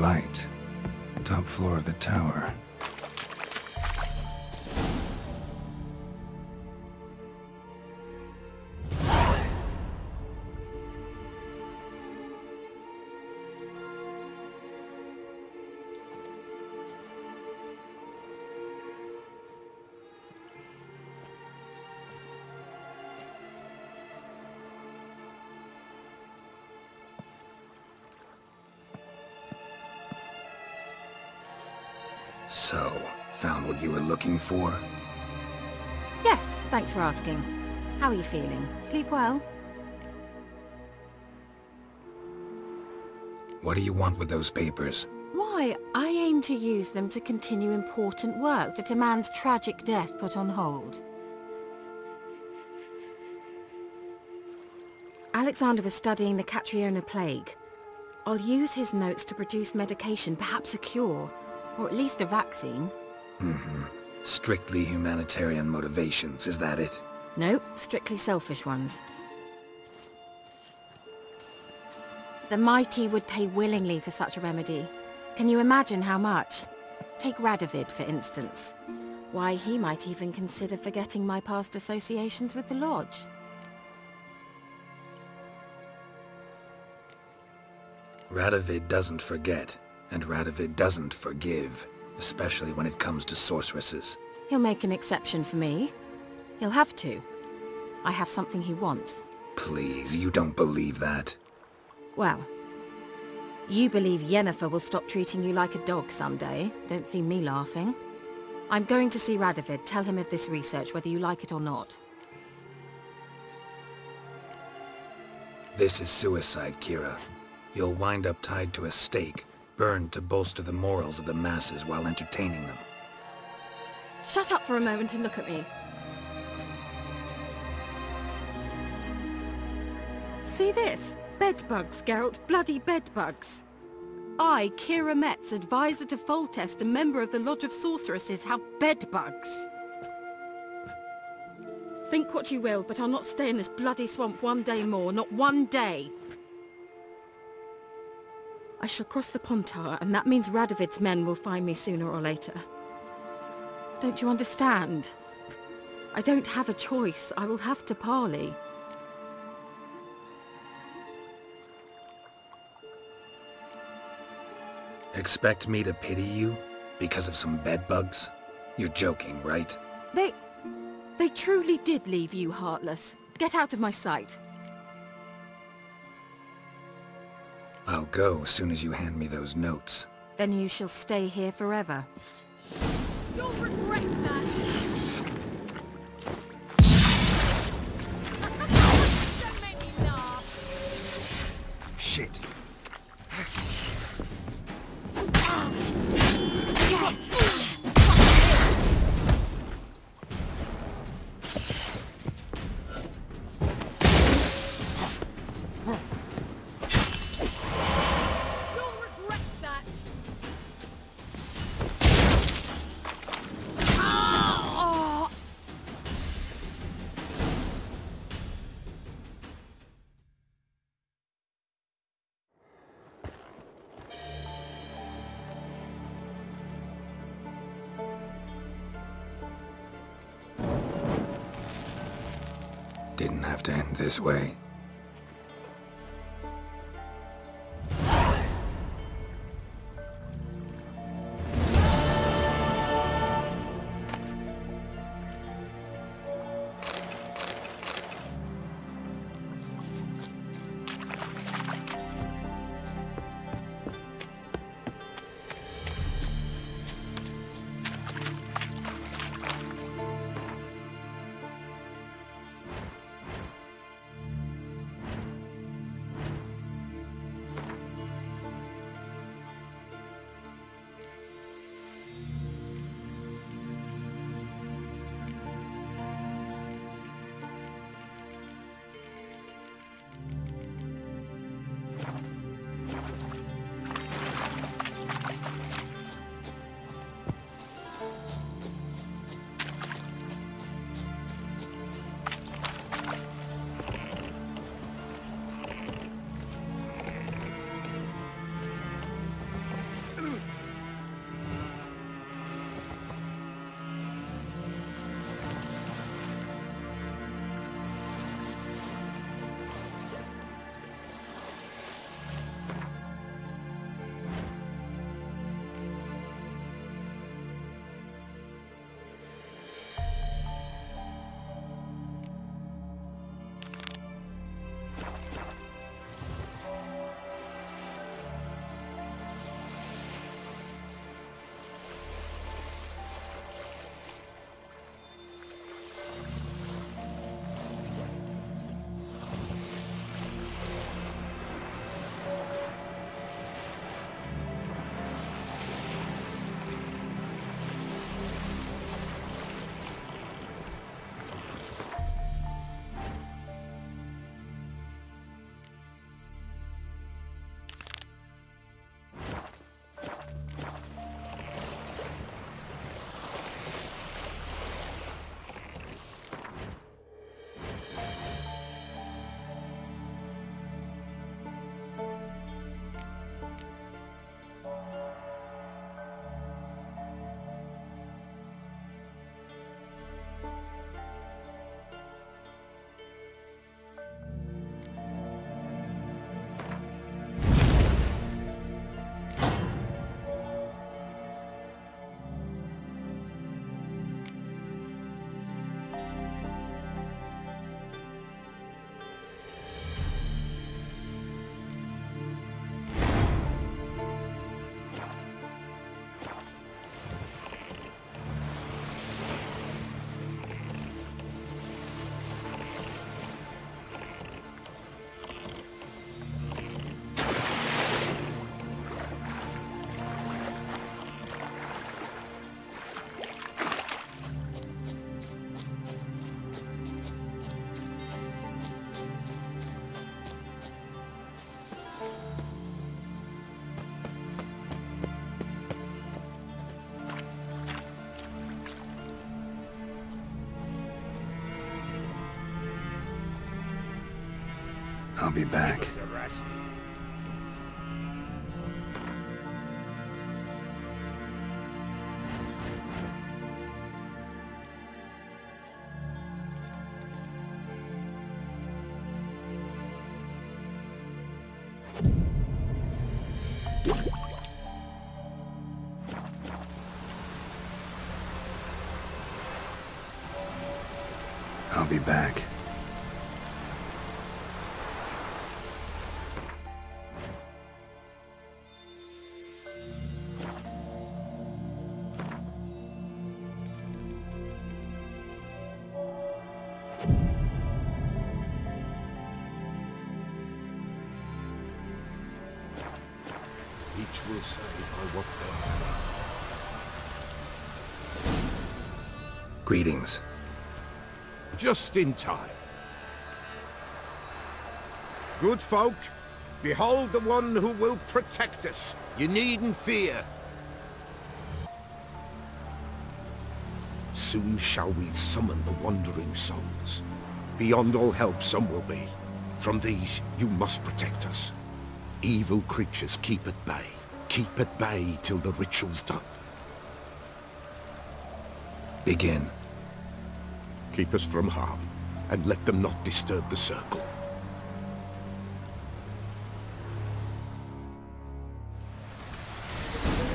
light. Top floor of the tower. So, found what you were looking for? Yes, thanks for asking. How are you feeling? Sleep well? What do you want with those papers? Why, I aim to use them to continue important work that a man's tragic death put on hold. Alexander was studying the Catriona plague. I'll use his notes to produce medication, perhaps a cure. Or at least a vaccine. Mm-hmm. Strictly humanitarian motivations, is that it? No, strictly selfish ones. The mighty would pay willingly for such a remedy. Can you imagine how much? Take Radovid, for instance. Why, he might even consider forgetting my past associations with the Lodge. Radovid doesn't forget. And Radovid doesn't forgive, especially when it comes to sorceresses. He'll make an exception for me. He'll have to. I have something he wants. Please, you don't believe that. Well, you believe Yennefer will stop treating you like a dog someday. Don't see me laughing. I'm going to see Radovid. Tell him of this research, whether you like it or not. This is suicide, Keira. You'll wind up tied to a stake. Burned to bolster the morals of the masses while entertaining them. Shut up for a moment and look at me. See this? Bedbugs, Geralt. Bloody bedbugs. I, Keira Metz, advisor to Foltest and member of the Lodge of Sorceresses, have bedbugs. Think what you will, but I'll not stay in this bloody swamp one day more. Not one day. I shall cross the Pontar, and that means Radovid's men will find me sooner or later. Don't you understand? I don't have a choice. I will have to parley. Expect me to pity you? Because of some bedbugs? You're joking, right? They truly did leave you heartless. Get out of my sight. I'll go as soon as you hand me those notes. Then you shall stay here forever. You'll regret that! Don't make me laugh! Shit! Didn't have to end this way. I'll be back. Greetings. Just in time. Good folk, behold the one who will protect us. You needn't fear. Soon shall we summon the wandering souls. Beyond all help some will be. From these you must protect us. Evil creatures keep at bay. Keep at bay till the ritual's done. Begin. Keep us from harm, and let them not disturb the circle.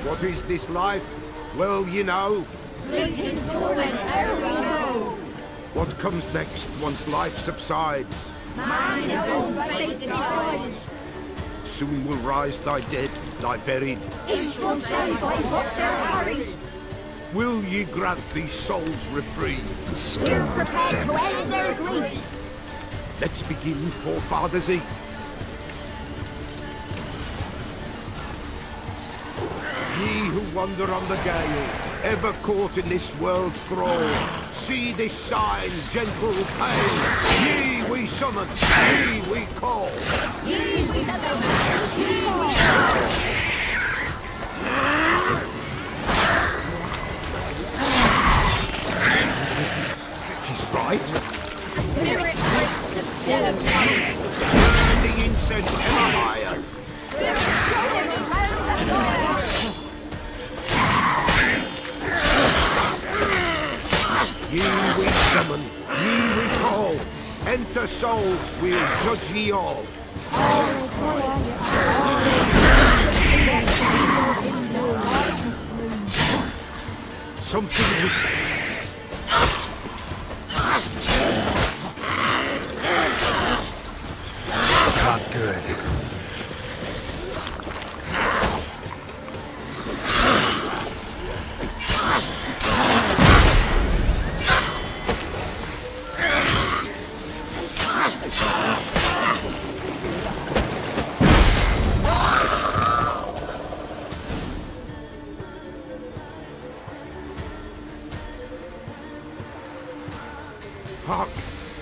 What is this life? Well, you know. Fleeting torment ere we know. What comes next once life subsides? Man is all fate decides. Soon will rise thy dead, thy buried. Each will say by what they're hurried. Will ye grant these souls reprieve? The storm, we're prepared to end their grief. Let's begin Forefathers' Eve. Ye who wander on the gale, ever caught in this world's thrall, see this sign, gentle pale. Ye we summon, ye we call. Ye we summon, ye we call. Right? The spirit breaks the stone. Burn the incense ever higher. Spirit towers round the fire. Ye we summon, ye we call. Enter souls, we'll judge ye all. All toil. Something was... Not good. Hark!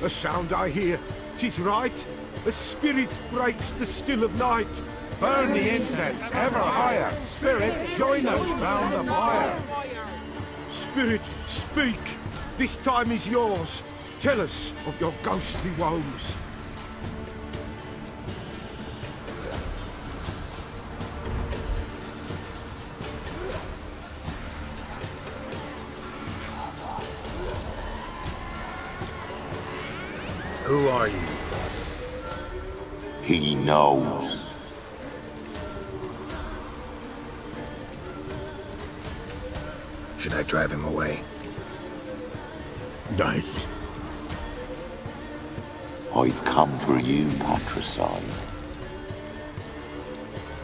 A sound I hear. 'Tis right. The spirit breaks the still of night. Burn the incense ever higher. Spirit, join us round the fire. Spirit, speak. This time is yours. Tell us of your ghostly woes. Who are you? He knows. Should I drive him away? Nay. I've come for you, Potrasson.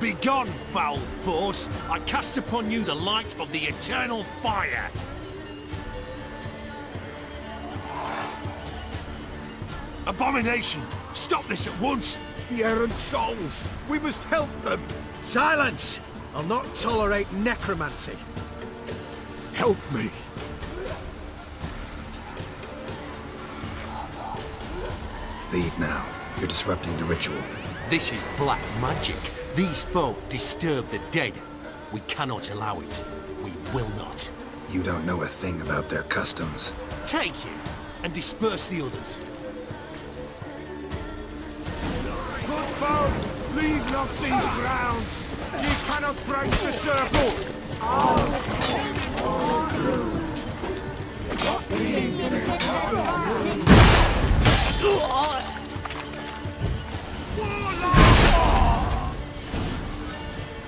Begone, foul force! I cast upon you the light of the eternal fire! Abomination! Stop this at once! The errant souls! We must help them! Silence! I'll not tolerate necromancy! Help me! Leave now. You're disrupting the ritual. This is black magic. These folk disturb the dead. We cannot allow it. We will not. You don't know a thing about their customs. Take him and disperse the others. foe, leave not these grounds. Ye cannot break the circle.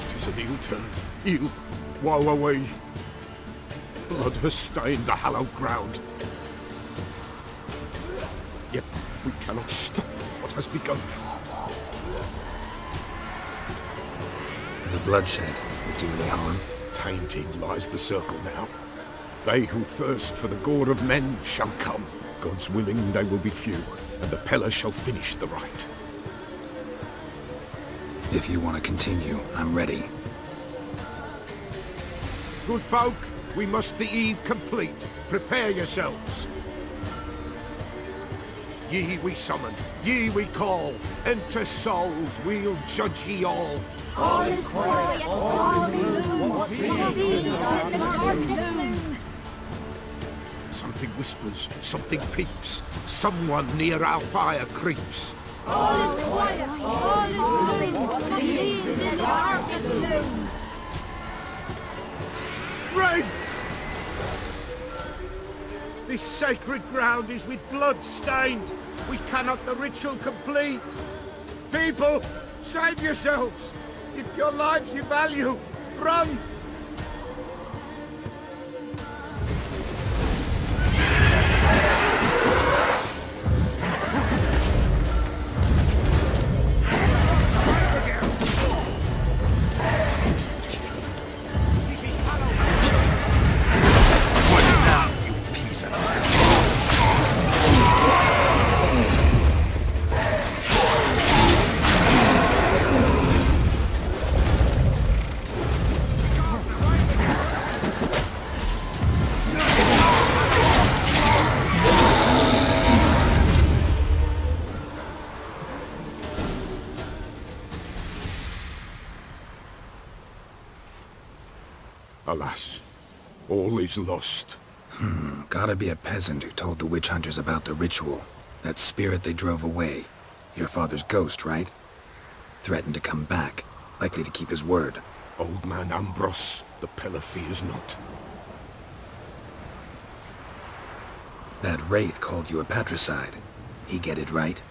Tis an ill turn, ill, woe away. Blood has stained the hallowed ground. Yet we cannot stop what has begun. The bloodshed will do no harm. Tainted lies the circle now. They who thirst for the gore of men shall come. God's willing, they will be few, and the Pellar shall finish the rite. If you want to continue, I'm ready. Good folk, we must the eve complete. Prepare yourselves. Ye we summon, ye we call, enter souls, we'll judge ye all. All is quiet, all is gloom, what peace. Something whispers, something peeps, someone near our fire creeps. All is quiet, all is gloom, what peace in the darkest gloom. Wraiths! This sacred ground is with blood stained. We cannot the ritual complete. People, save yourselves. If your lives you value, run. Alas, all is lost. Gotta be a peasant who told the witch hunters about the ritual. That spirit they drove away. Your father's ghost, right? Threatened to come back. Likely to keep his word. Old man Ambrose, the Pellar fears not. That wraith called you a patricide. He get it right?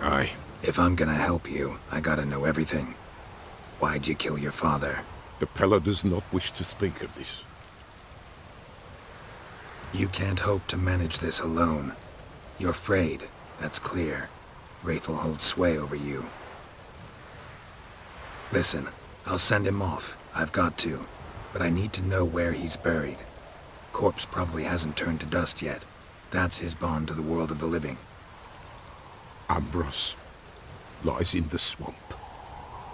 Aye. If I'm gonna help you, I gotta know everything. Why'd you kill your father? The Pellar does not wish to speak of this. You can't hope to manage this alone. You're afraid, that's clear. Wraith will hold sway over you. Listen, I'll send him off. I've got to. But I need to know where he's buried. Corpse probably hasn't turned to dust yet. That's his bond to the world of the living. Ambrose lies in the swamp.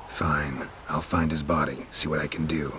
Fine. I'll find his body, see what I can do.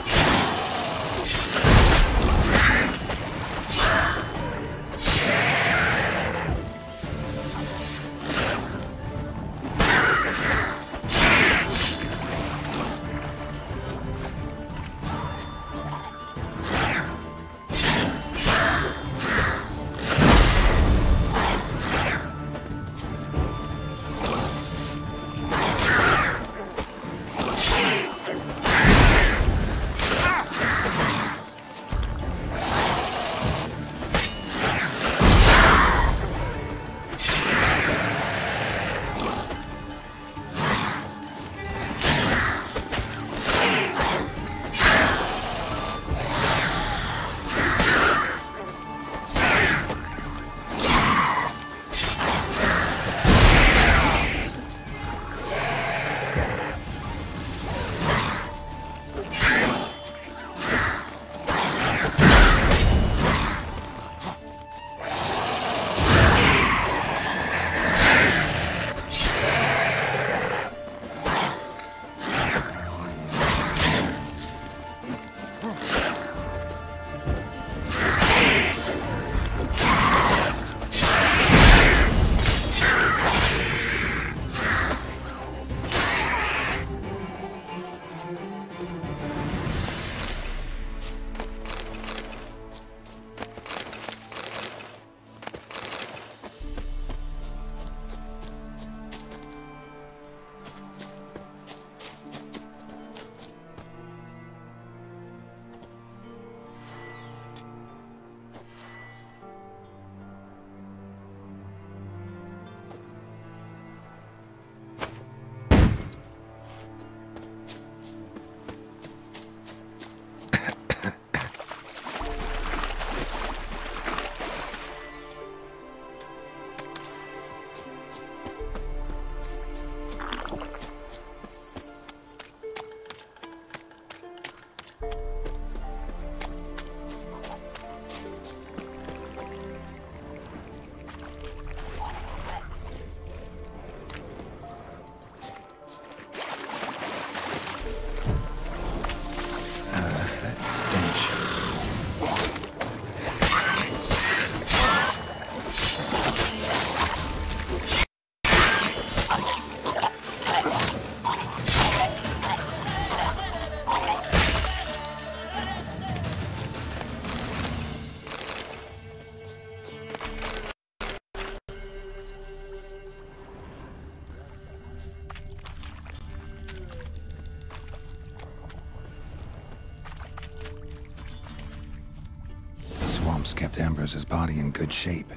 pumps kept Ambrose's body in good shape.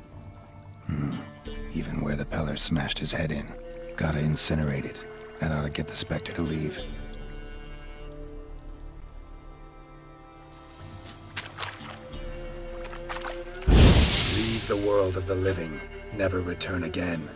Even where the Pellar smashed his head in. Gotta incinerate it. That ought to get the Spectre to leave. Leave the world of the living. Never return again.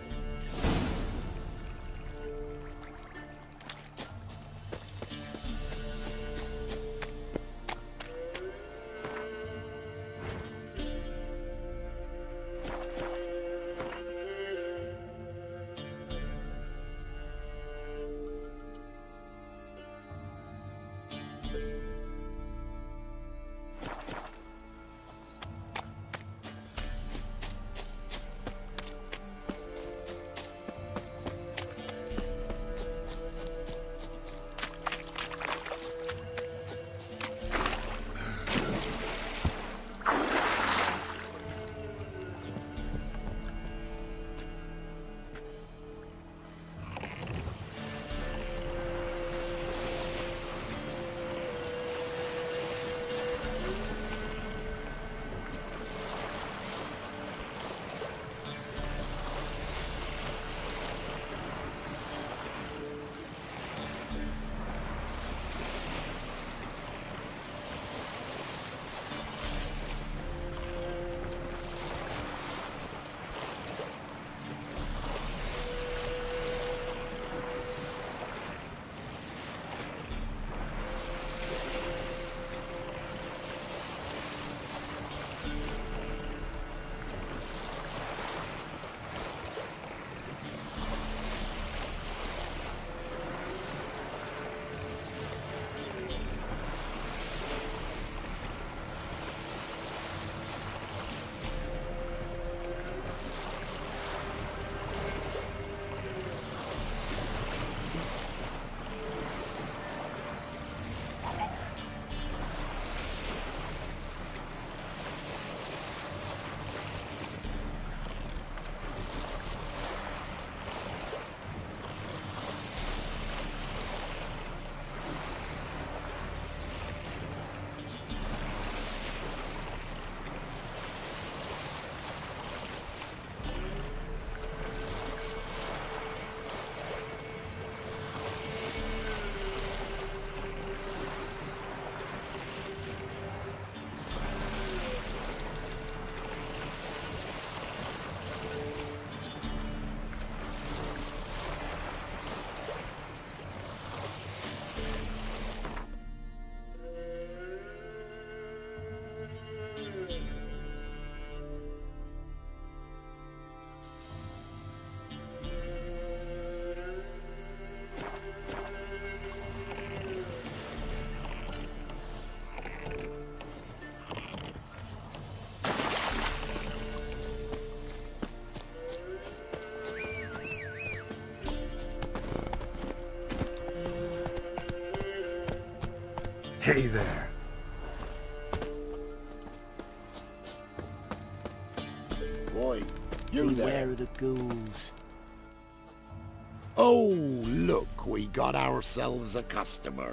Hey there. Boy, you there. Beware of the ghouls. Oh, look, we got ourselves a customer.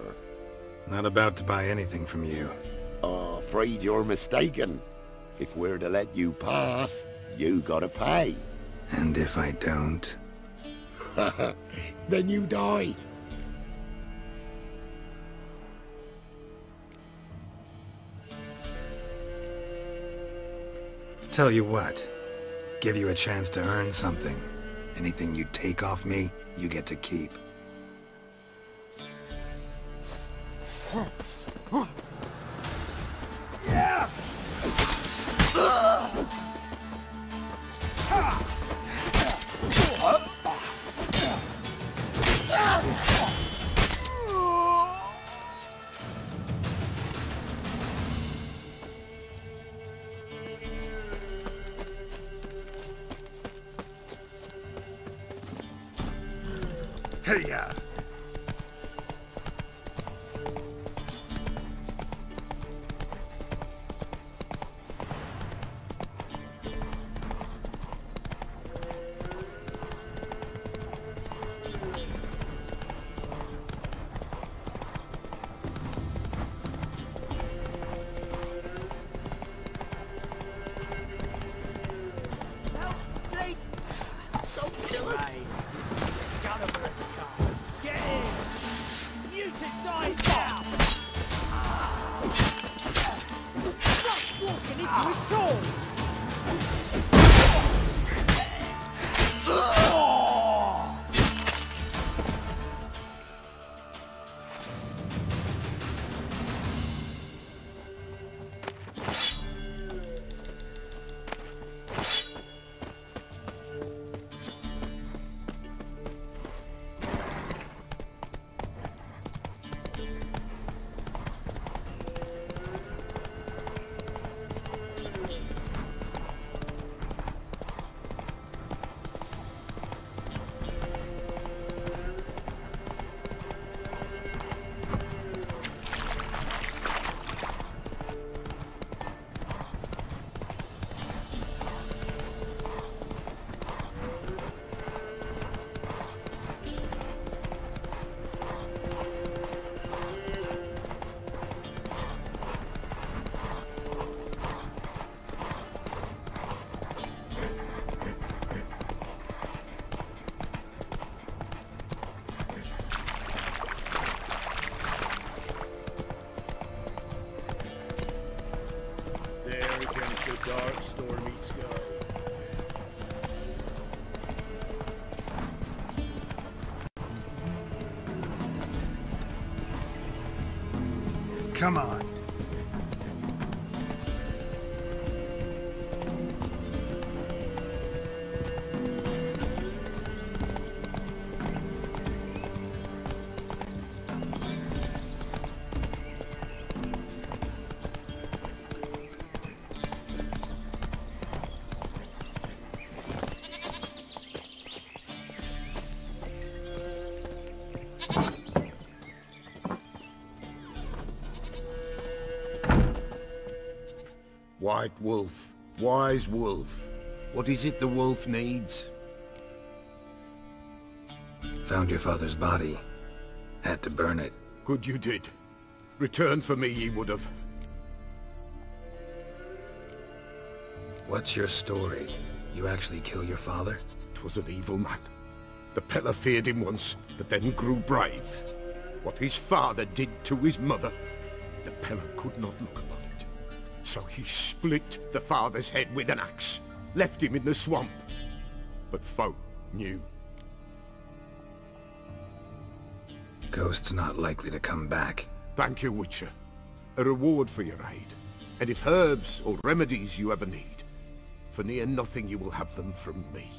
Not about to buy anything from you. Afraid you're mistaken. If we're to let you pass, you gotta pay. And if I don't? Then you die. Tell you what, give you a chance to earn something. Anything you take off me, you get to keep. eating soul! Come on. White wolf, wise wolf. What is it the wolf needs? Found your father's body. Had to burn it. Good you did. Return for me ye would have. What's your story? You actually kill your father? 'Twas an evil man. The Pellar feared him once, but then grew brave. What his father did to his mother, the Pellar could not look upon. So he split the father's head with an axe, left him in the swamp. But folk knew. Ghost's not likely to come back. Thank you, Witcher. A reward for your aid. And if herbs or remedies you ever need, for near nothing you will have them from me.